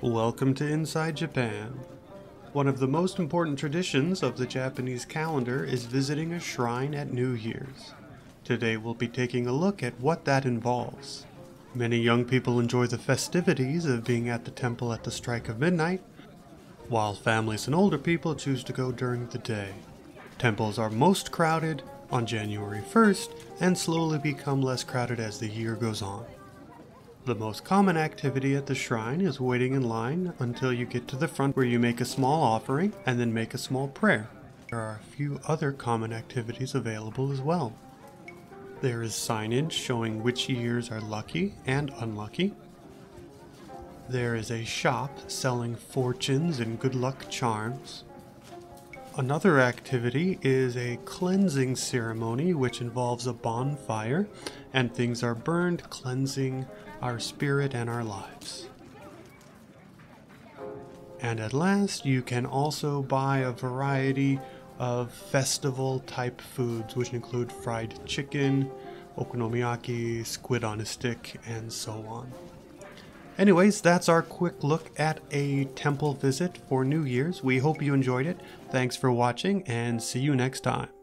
Welcome to Inside Japan. One of the most important traditions of the Japanese calendar is visiting a shrine at New Year's. Today we'll be taking a look at what that involves. Many young people enjoy the festivities of being at the temple at the strike of midnight, while families and older people choose to go during the day. Temples are most crowded on January 1st and slowly become less crowded as the year goes on. The most common activity at the shrine is waiting in line until you get to the front, where you make a small offering and then make a small prayer. There are a few other common activities available as well. There is signage showing which years are lucky and unlucky. There is a shop selling fortunes and good luck charms. Another activity is a cleansing ceremony, which involves a bonfire, and things are burned, cleansing our spirit and our lives. And at last, you can also buy a variety of festival-type foods, which include fried chicken, okonomiyaki, squid on a stick, and so on. Anyways, that's our quick look at a temple visit for New Year's. We hope you enjoyed it. Thanks for watching, and see you next time.